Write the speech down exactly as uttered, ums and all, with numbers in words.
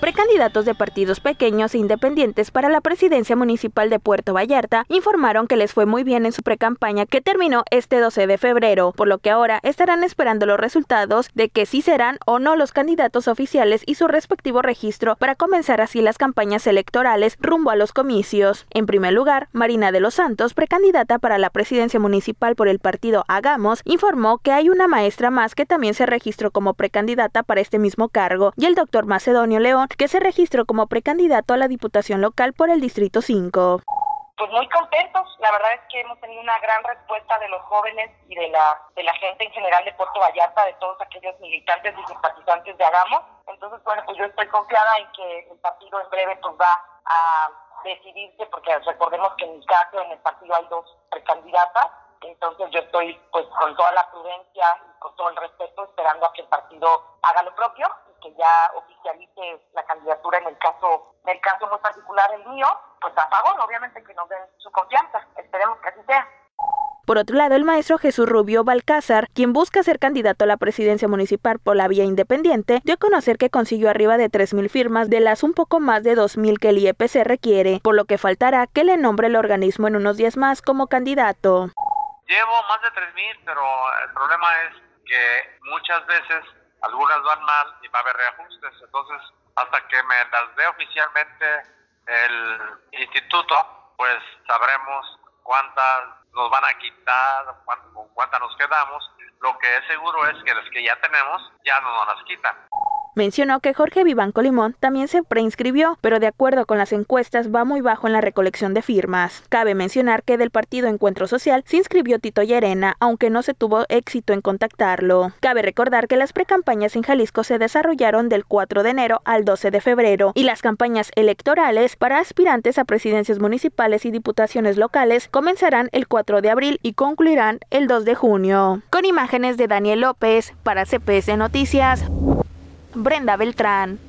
Precandidatos de partidos pequeños e independientes para la presidencia municipal de Puerto Vallarta informaron que les fue muy bien en su precampaña que terminó este doce de febrero, por lo que ahora estarán esperando los resultados de que sí serán o no los candidatos oficiales y su respectivo registro para comenzar así las campañas electorales rumbo a los comicios. En primer lugar, Marina de los Santos, precandidata para la presidencia municipal por el partido Hagamos, informó que hay una maestra más que también se registró como precandidata para este mismo cargo, y el doctor Macedonio León, que se registró como precandidato a la diputación local por el Distrito cinco. Pues muy contentos, la verdad es que hemos tenido una gran respuesta de los jóvenes y de la de la gente en general de Puerto Vallarta, de todos aquellos militantes y simpatizantes de Hagamos. Entonces, bueno, pues yo estoy confiada en que el partido en breve pues va a decidirse, porque recordemos que en mi caso en el partido hay dos precandidatas, entonces yo estoy pues con toda la prudencia y con todo el respeto esperando a que el partido haga lo propio y que ya oficialice la candidatura en el caso, en el caso muy particular el mío, pues a favor, obviamente que nos den su confianza, esperemos que así sea. Por otro lado, el maestro Jesús Rubio Balcázar, quien busca ser candidato a la presidencia municipal por la vía independiente, dio a conocer que consiguió arriba de tres mil firmas de las un poco más de dos mil que el I E P C requiere, por lo que faltará que le nombre el organismo en unos días más como candidato. Llevo más de tres mil, pero el problema es que muchas veces algunas van mal y va a haber reajustes. Entonces, hasta que me las dé oficialmente el instituto, pues sabremos cuántas nos van a quitar, con cuántas nos quedamos. Lo que es seguro es que las que ya tenemos ya no nos las quitan. Mencionó que Jorge Vivanco Limón también se preinscribió, pero de acuerdo con las encuestas va muy bajo en la recolección de firmas. Cabe mencionar que del partido Encuentro Social se inscribió Tito Llerena, aunque no se tuvo éxito en contactarlo. Cabe recordar que las precampañas en Jalisco se desarrollaron del cuatro de enero al doce de febrero y las campañas electorales para aspirantes a presidencias municipales y diputaciones locales comenzarán el cuatro de abril y concluirán el dos de junio. Con imágenes de Daniel López para C P S Noticias, Brenda Beltrán.